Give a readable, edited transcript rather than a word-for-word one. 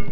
You